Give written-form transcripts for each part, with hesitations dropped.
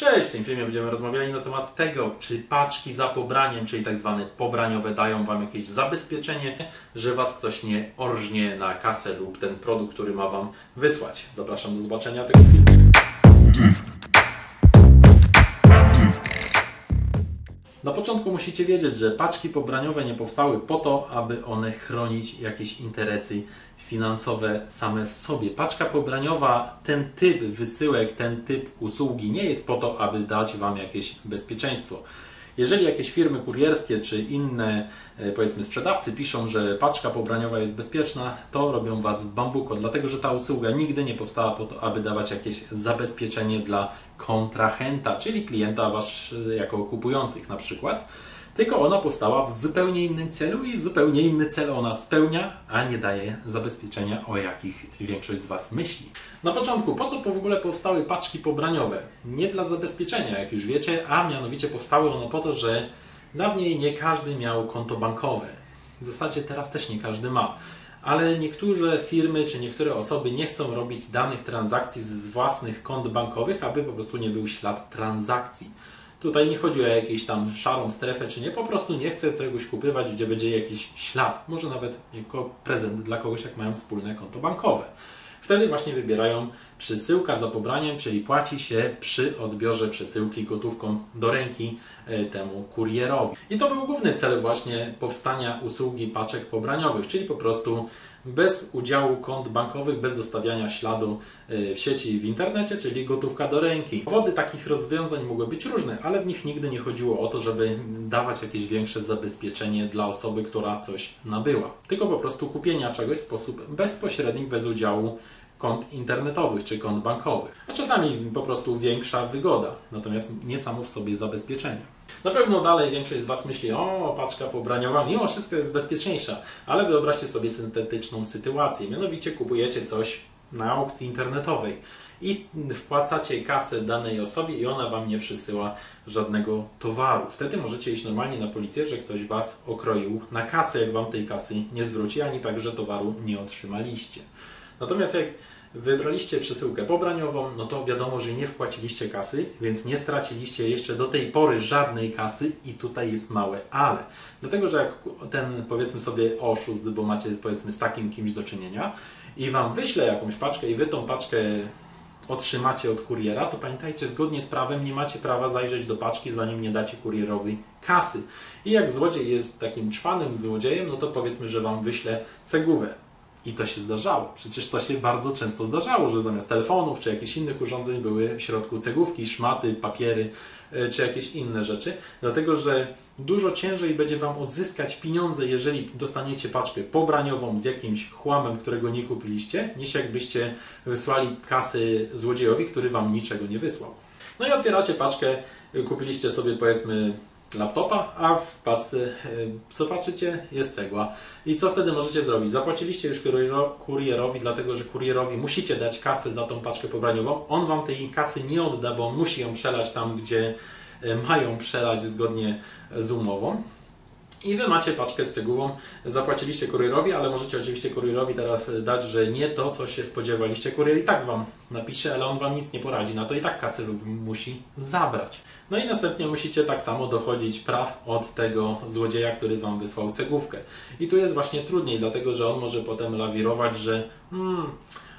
Cześć! W tym filmie będziemy rozmawiali na temat tego, czy paczki za pobraniem, czyli tak zwane pobraniowe, dają Wam jakieś zabezpieczenie, że Was ktoś nie orżnie na kasę lub ten produkt, który ma Wam wysłać. Zapraszam do zobaczenia tego filmu. Na początku musicie wiedzieć, że paczki pobraniowe nie powstały po to, aby one chronić jakieś interesy finansowe same w sobie. Paczka pobraniowa, ten typ wysyłek, ten typ usługi nie jest po to, aby dać Wam jakieś bezpieczeństwo. Jeżeli jakieś firmy kurierskie czy inne, powiedzmy, sprzedawcy piszą, że paczka pobraniowa jest bezpieczna, to robią Was w bambuko, dlatego że ta usługa nigdy nie powstała po to, aby dawać jakieś zabezpieczenie dla kontrahenta, czyli klienta Was jako kupujących na przykład, tylko ona powstała w zupełnie innym celu i zupełnie inny cel ona spełnia, a nie daje zabezpieczenia, o jakich większość z Was myśli. Na początku, po co w ogóle powstały paczki pobraniowe? Nie dla zabezpieczenia, jak już wiecie, a mianowicie powstały one po to, że dawniej nie każdy miał konto bankowe. W zasadzie teraz też nie każdy ma. Ale niektóre firmy czy niektóre osoby nie chcą robić danych transakcji z własnych kont bankowych, aby po prostu nie był ślad transakcji. Tutaj nie chodzi o jakąś tam szarą strefę czy nie, po prostu nie chcę czegoś kupywać, gdzie będzie jakiś ślad, może nawet jako prezent dla kogoś, jak mają wspólne konto bankowe. Wtedy właśnie wybierają przesyłka za pobraniem, czyli płaci się przy odbiorze przesyłki gotówką do ręki temu kurierowi. I to był główny cel właśnie powstania usługi paczek pobraniowych, czyli po prostu bez udziału kont bankowych, bez zostawiania śladu w sieci, w internecie, czyli gotówka do ręki. Powody takich rozwiązań mogły być różne, ale w nich nigdy nie chodziło o to, żeby dawać jakieś większe zabezpieczenie dla osoby, która coś nabyła. Tylko po prostu kupienia czegoś w sposób bezpośredni, bez udziału kont internetowych czy kont bankowych, a czasami po prostu większa wygoda, natomiast nie samo w sobie zabezpieczenie. Na pewno dalej większość z Was myśli, o, paczka pobraniowa, mimo wszystko jest bezpieczniejsza, ale wyobraźcie sobie syntetyczną sytuację, mianowicie kupujecie coś na aukcji internetowej i wpłacacie kasę danej osobie i ona Wam nie przysyła żadnego towaru. Wtedy możecie iść normalnie na policję, że ktoś Was okroił na kasę, jak Wam tej kasy nie zwróci, ani także towaru nie otrzymaliście. Natomiast jak wybraliście przesyłkę pobraniową, no to wiadomo, że nie wpłaciliście kasy, więc nie straciliście jeszcze do tej pory żadnej kasy i tutaj jest małe ale. Dlatego, że jak ten, powiedzmy sobie, oszust, bo macie, powiedzmy, z takim kimś do czynienia i Wam wyśle jakąś paczkę i Wy tą paczkę otrzymacie od kuriera, to pamiętajcie, zgodnie z prawem nie macie prawa zajrzeć do paczki, zanim nie dacie kurierowi kasy. I jak złodziej jest takim czwanym złodziejem, no to powiedzmy, że Wam wyśle cegłówkę. I to się zdarzało. Przecież to się bardzo często zdarzało, że zamiast telefonów czy jakichś innych urządzeń były w środku cegłówki, szmaty, papiery czy jakieś inne rzeczy. Dlatego, że dużo ciężej będzie Wam odzyskać pieniądze, jeżeli dostaniecie paczkę pobraniową z jakimś chłamem, którego nie kupiliście, niż jakbyście wysłali kasy złodziejowi, który Wam niczego nie wysłał. No i otwieracie paczkę, kupiliście sobie, powiedzmy, laptopa, a w paczce, zobaczycie, jest cegła. I co wtedy możecie zrobić? Zapłaciliście już kurierowi, dlatego że kurierowi musicie dać kasę za tą paczkę pobraniową. On Wam tej kasy nie odda, bo on musi ją przelać tam, gdzie mają przelać zgodnie z umową. I Wy macie paczkę z cegłą, zapłaciliście kurierowi, ale możecie oczywiście kurierowi teraz dać, że nie to, co się spodziewaliście. Kurier i tak Wam napisze, ale on Wam nic nie poradzi na to i tak kasę musi zabrać. No i następnie musicie tak samo dochodzić praw od tego złodzieja, który Wam wysłał cegłówkę. I tu jest właśnie trudniej, dlatego że on może potem lawirować, że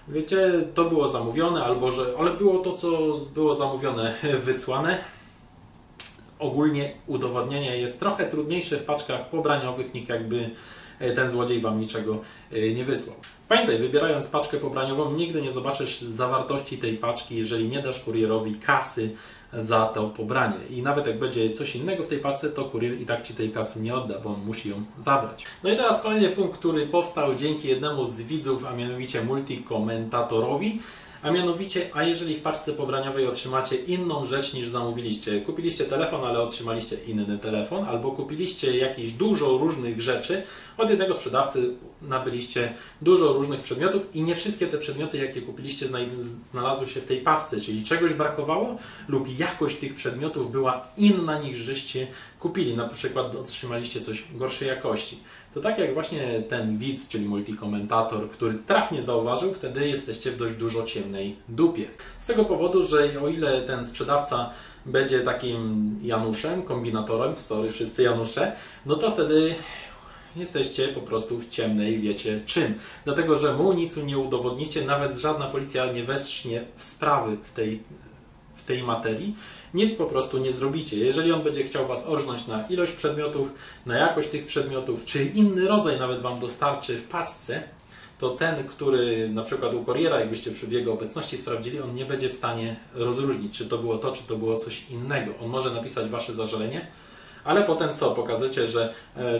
wiecie, to było zamówione, albo że ale było to, co było zamówione, wysłane. Ogólnie udowodnienie jest trochę trudniejsze w paczkach pobraniowych, niż jakby ten złodziej Wam niczego nie wysłał. Pamiętaj, wybierając paczkę pobraniową, nigdy nie zobaczysz zawartości tej paczki, jeżeli nie dasz kurierowi kasy za to pobranie. I nawet jak będzie coś innego w tej paczce, to kurier i tak Ci tej kasy nie odda, bo on musi ją zabrać. No i teraz kolejny punkt, który powstał dzięki jednemu z widzów, a mianowicie multikomentatorowi. A mianowicie, a jeżeli w paczce pobraniowej otrzymacie inną rzecz niż zamówiliście, kupiliście telefon, ale otrzymaliście inny telefon, albo kupiliście jakieś dużo różnych rzeczy, od jednego sprzedawcy nabyliście dużo różnych przedmiotów i nie wszystkie te przedmioty, jakie kupiliście, znalazły się w tej paczce, czyli czegoś brakowało lub jakość tych przedmiotów była inna niż żeście kupili, na przykład otrzymaliście coś gorszej jakości. To tak jak właśnie ten widz, czyli multikomentator, który trafnie zauważył, wtedy jesteście w dość dużo ciemnej dupie. Z tego powodu, że o ile ten sprzedawca będzie takim Januszem, kombinatorem, sorry wszyscy Janusze, no to wtedy jesteście po prostu w ciemnej wiecie czym. Dlatego, że mu nic nie udowodnicie, nawet żadna policja nie wesznie w sprawy w tej materii, nic po prostu nie zrobicie. Jeżeli on będzie chciał Was orżnąć na ilość przedmiotów, na jakość tych przedmiotów, czy inny rodzaj nawet Wam dostarczy w paczce, to ten, który na przykład u kuriera, jakbyście przy jego obecności sprawdzili, on nie będzie w stanie rozróżnić, czy to było to, czy to było coś innego. On może napisać Wasze zażalenie, ale potem co? Pokażecie, że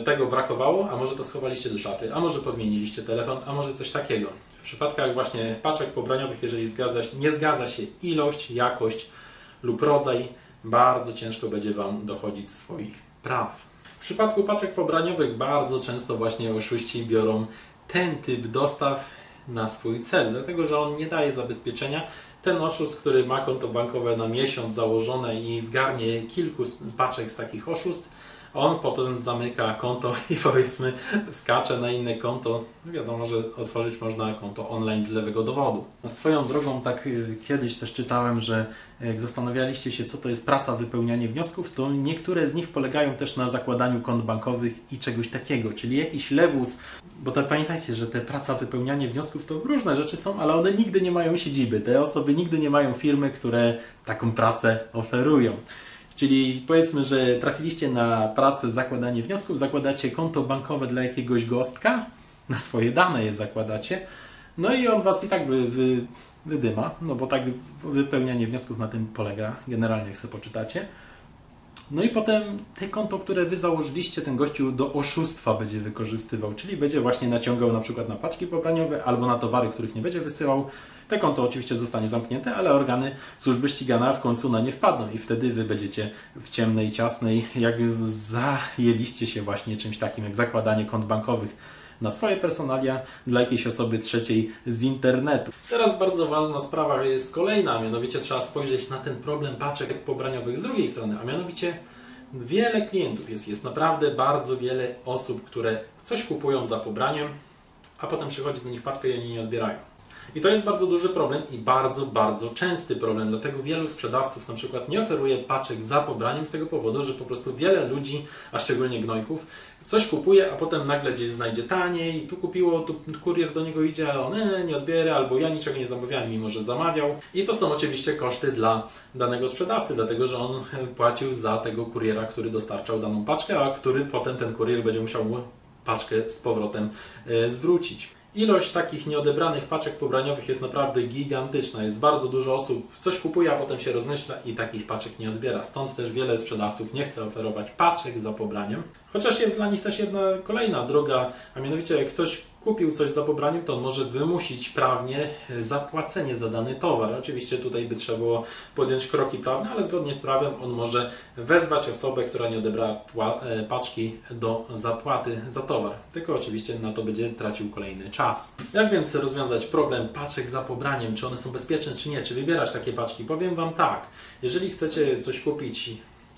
tego brakowało, a może to schowaliście do szafy, a może podmieniliście telefon, a może coś takiego. W przypadkach właśnie paczek pobraniowych, jeżeli nie zgadza się ilość, jakość lub rodzaj, bardzo ciężko będzie Wam dochodzić swoich praw. W przypadku paczek pobraniowych bardzo często właśnie oszuści biorą ten typ dostaw na swój cel, dlatego że on nie daje zabezpieczenia. Ten oszust, który ma konto bankowe na miesiąc założone i zgarnie kilku paczek z takich oszustw, on potem zamyka konto i powiedzmy skacze na inne konto. Wiadomo, że otworzyć można konto online z lewego dowodu. Swoją drogą tak kiedyś też czytałem, że jak zastanawialiście się, co to jest praca, wypełnianie wniosków, to niektóre z nich polegają też na zakładaniu kont bankowych i czegoś takiego, czyli jakiś lewus. Bo tak pamiętajcie, że te praca, wypełnianie wniosków to różne rzeczy są, ale one nigdy nie mają siedziby. Te osoby nigdy nie mają firmy, które taką pracę oferują. Czyli powiedzmy, że trafiliście na pracę zakładanie wniosków, zakładacie konto bankowe dla jakiegoś gostka, na swoje dane je zakładacie, no i on Was i tak wydyma, no bo tak wypełnianie wniosków na tym polega, generalnie jak sobie poczytacie. No i potem te konto, które Wy założyliście, ten gościu do oszustwa będzie wykorzystywał, czyli będzie właśnie naciągał na przykład na paczki pobraniowe albo na towary, których nie będzie wysyłał. Te konto oczywiście zostanie zamknięte, ale organy służby ścigania w końcu na nie wpadną i wtedy Wy będziecie w ciemnej, ciasnej, jak zajęliście się właśnie czymś takim jak zakładanie kont bankowych na swoje personalia dla jakiejś osoby trzeciej z internetu. Teraz bardzo ważna sprawa jest kolejna, a mianowicie trzeba spojrzeć na ten problem paczek pobraniowych z drugiej strony, a mianowicie wiele klientów jest naprawdę bardzo wiele osób, które coś kupują za pobraniem, a potem przychodzi do nich paczka i oni nie odbierają. I to jest bardzo duży problem i bardzo, bardzo częsty problem, dlatego wielu sprzedawców na przykład nie oferuje paczek za pobraniem z tego powodu, że po prostu wiele ludzi, a szczególnie gnojków, coś kupuje, a potem nagle gdzieś znajdzie taniej, tu kupiło, tu kurier do niego idzie, ale on nie odbiera, albo ja niczego nie zamawiałem, mimo że zamawiał. I to są oczywiście koszty dla danego sprzedawcy, dlatego że on płacił za tego kuriera, który dostarczał daną paczkę, a który potem ten kurier będzie musiał mu paczkę z powrotem zwrócić. Ilość takich nieodebranych paczek pobraniowych jest naprawdę gigantyczna. Jest bardzo dużo osób, coś kupuje, a potem się rozmyśla i takich paczek nie odbiera. Stąd też wiele sprzedawców nie chce oferować paczek za pobraniem. Chociaż jest dla nich też jedna kolejna droga, a mianowicie jak ktoś kupił coś za pobraniem, to on może wymusić prawnie zapłacenie za dany towar. Oczywiście tutaj by trzeba było podjąć kroki prawne, ale zgodnie z prawem on może wezwać osobę, która nie odebrała paczki do zapłaty za towar. Tylko oczywiście na to będzie tracił kolejny czas. Jak więc rozwiązać problem paczek za pobraniem? Czy one są bezpieczne, czy nie? Czy wybierać takie paczki? Powiem Wam tak. Jeżeli chcecie coś kupić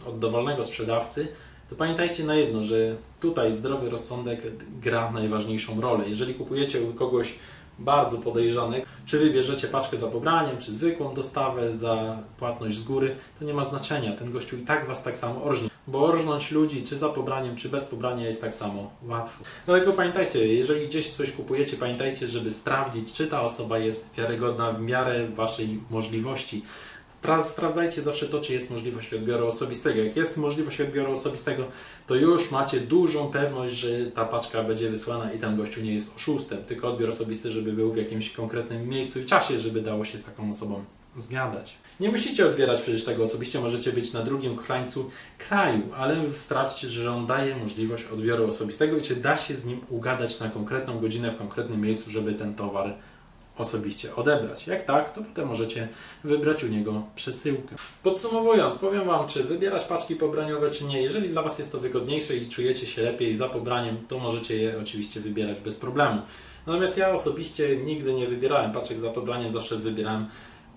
od dowolnego sprzedawcy, to pamiętajcie na jedno, że tutaj zdrowy rozsądek gra najważniejszą rolę. Jeżeli kupujecie u kogoś bardzo podejrzanego, czy wybierzecie paczkę za pobraniem, czy zwykłą dostawę za płatność z góry, to nie ma znaczenia. Ten gościu i tak Was tak samo orżnie. Bo orżnąć ludzi, czy za pobraniem, czy bez pobrania jest tak samo łatwo. Dlatego pamiętajcie, jeżeli gdzieś coś kupujecie, pamiętajcie, żeby sprawdzić, czy ta osoba jest wiarygodna w miarę Waszej możliwości. Sprawdzajcie zawsze to, czy jest możliwość odbioru osobistego. Jak jest możliwość odbioru osobistego, to już macie dużą pewność, że ta paczka będzie wysłana i ten gościu nie jest oszustem. Tylko odbiór osobisty, żeby był w jakimś konkretnym miejscu i czasie, żeby dało się z taką osobą zgadać. Nie musicie odbierać przecież tego osobiście, możecie być na drugim krańcu kraju, ale sprawdźcie, że on daje możliwość odbioru osobistego i czy da się z nim ugadać na konkretną godzinę, w konkretnym miejscu, żeby ten towar osobiście odebrać. Jak tak, to potem możecie wybrać u niego przesyłkę. Podsumowując, powiem Wam, czy wybierać paczki pobraniowe, czy nie. Jeżeli dla Was jest to wygodniejsze i czujecie się lepiej za pobraniem, to możecie je oczywiście wybierać bez problemu. Natomiast ja osobiście nigdy nie wybierałem paczek za pobraniem, zawsze wybierałem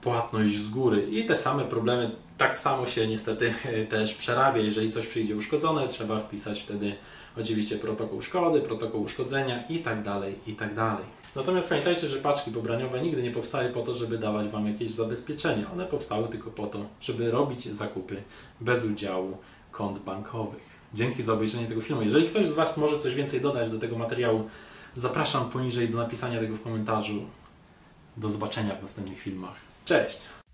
płatność z góry i te same problemy Tak samo się niestety też przerabia, jeżeli coś przyjdzie uszkodzone, trzeba wpisać wtedy oczywiście protokół szkody, protokół uszkodzenia i tak dalej, i tak dalej. Natomiast pamiętajcie, że paczki pobraniowe nigdy nie powstały po to, żeby dawać Wam jakieś zabezpieczenie. One powstały tylko po to, żeby robić zakupy bez udziału kont bankowych. Dzięki za obejrzenie tego filmu. Jeżeli ktoś z Was może coś więcej dodać do tego materiału, zapraszam poniżej do napisania tego w komentarzu. Do zobaczenia w następnych filmach. Cześć!